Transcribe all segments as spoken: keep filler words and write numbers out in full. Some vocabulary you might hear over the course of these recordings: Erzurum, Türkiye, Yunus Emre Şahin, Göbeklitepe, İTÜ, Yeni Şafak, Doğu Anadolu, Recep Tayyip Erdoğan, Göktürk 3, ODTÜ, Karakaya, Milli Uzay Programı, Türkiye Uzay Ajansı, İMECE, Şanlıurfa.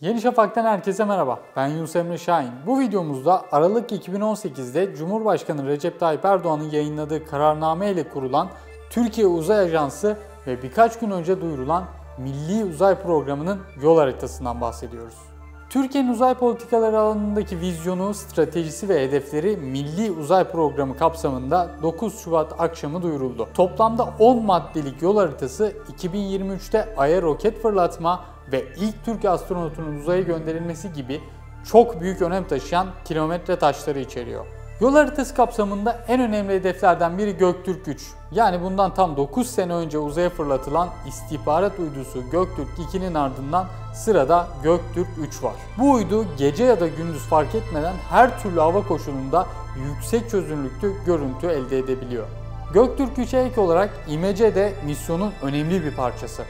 Yeni Şafak'tan herkese merhaba. Ben Yunus Emre Şahin. Bu videomuzda Aralık iki bin on sekiz'de Cumhurbaşkanı Recep Tayyip Erdoğan'ın yayınladığı kararname ile kurulan Türkiye Uzay Ajansı ve birkaç gün önce duyurulan Milli Uzay Programı'nın yol haritasından bahsediyoruz. Türkiye'nin uzay politikaları alanındaki vizyonu, stratejisi ve hedefleri Milli Uzay Programı kapsamında dokuz Şubat akşamı duyuruldu. Toplamda on maddelik yol haritası iki bin yirmi üç'te Ay'a roket fırlatma ve ilk Türk astronotunun uzaya gönderilmesi gibi çok büyük önem taşıyan kilometre taşları içeriyor. Yol haritası kapsamında en önemli hedeflerden biri Göktürk üç. Yani bundan tam dokuz sene önce uzaya fırlatılan istihbarat uydusu Göktürk iki'nin ardından sırada Göktürk üç var. Bu uydu gece ya da gündüz fark etmeden her türlü hava koşulunda yüksek çözünürlüklü görüntü elde edebiliyor. Göktürk üç'e ek olarak İMECE de misyonun önemli bir parçası.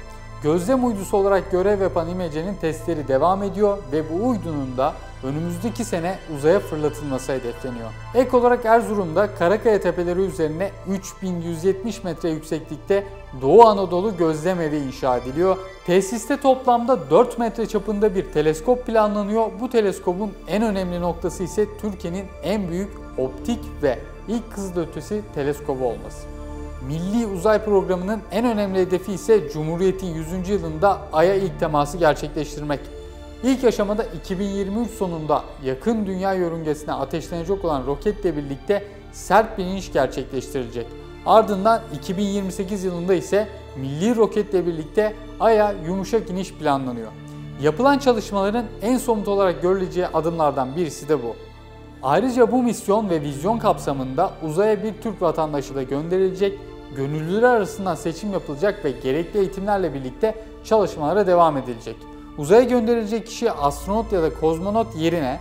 Gözlem uydusu olarak görev yapan İMECE'nin testleri devam ediyor ve bu uydunun da önümüzdeki sene uzaya fırlatılması hedefleniyor. Ek olarak Erzurum'da Karakaya tepeleri üzerine üç bin yüz yetmiş metre yükseklikte Doğu Anadolu gözlem evi inşa ediliyor. Tesiste toplamda dört metre çapında bir teleskop planlanıyor. Bu teleskobun en önemli noktası ise Türkiye'nin en büyük optik ve ilk kızılötesi teleskobu olması. Milli Uzay Programı'nın en önemli hedefi ise Cumhuriyet'in yüzüncü yılında Ay'a ilk teması gerçekleştirmek. İlk aşamada iki bin yirmi üç sonunda yakın dünya yörüngesine ateşlenecek olan roketle birlikte sert bir iniş gerçekleştirilecek. Ardından iki bin yirmi sekiz yılında ise milli roketle birlikte Ay'a yumuşak iniş planlanıyor. Yapılan çalışmaların en somut olarak görüleceği adımlardan birisi de bu. Ayrıca bu misyon ve vizyon kapsamında uzaya bir Türk vatandaşı da gönderilecek, gönüllüler arasından seçim yapılacak ve gerekli eğitimlerle birlikte çalışmalara devam edilecek. Uzaya gönderilecek kişi astronot ya da kozmonot yerine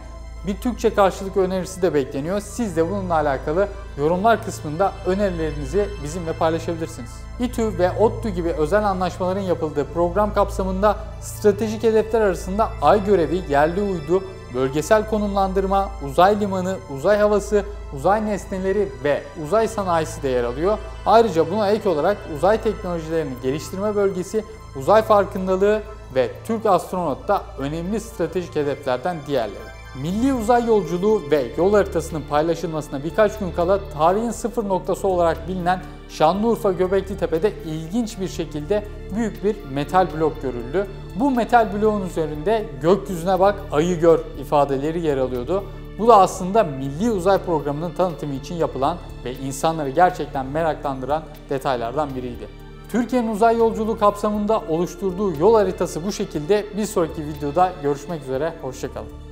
bir Türkçe karşılık önerisi de bekleniyor. Siz de bununla alakalı yorumlar kısmında önerilerinizi bizimle paylaşabilirsiniz. İTÜ ve ODTÜ gibi özel anlaşmaların yapıldığı program kapsamında stratejik hedefler arasında Ay görevi, yerli uydu, bölgesel konumlandırma, uzay limanı, uzay havası, uzay nesneleri ve uzay sanayisi de yer alıyor. Ayrıca buna ek olarak uzay teknolojilerini geliştirme bölgesi, uzay farkındalığı ve Türk astronot da önemli stratejik hedeflerden diğerleri. Milli uzay yolculuğu ve yol haritasının paylaşılmasına birkaç gün kala tarihin sıfır noktası olarak bilinen Şanlıurfa Göbeklitepe'de ilginç bir şekilde büyük bir metal blok görüldü. Bu metal bloğun üzerinde "gökyüzüne bak, ayı gör" ifadeleri yer alıyordu. Bu da aslında Milli Uzay Programı'nın tanıtımı için yapılan ve insanları gerçekten meraklandıran detaylardan biriydi. Türkiye'nin uzay yolculuğu kapsamında oluşturduğu yol haritası bu şekilde. Bir sonraki videoda görüşmek üzere, hoşça kalın.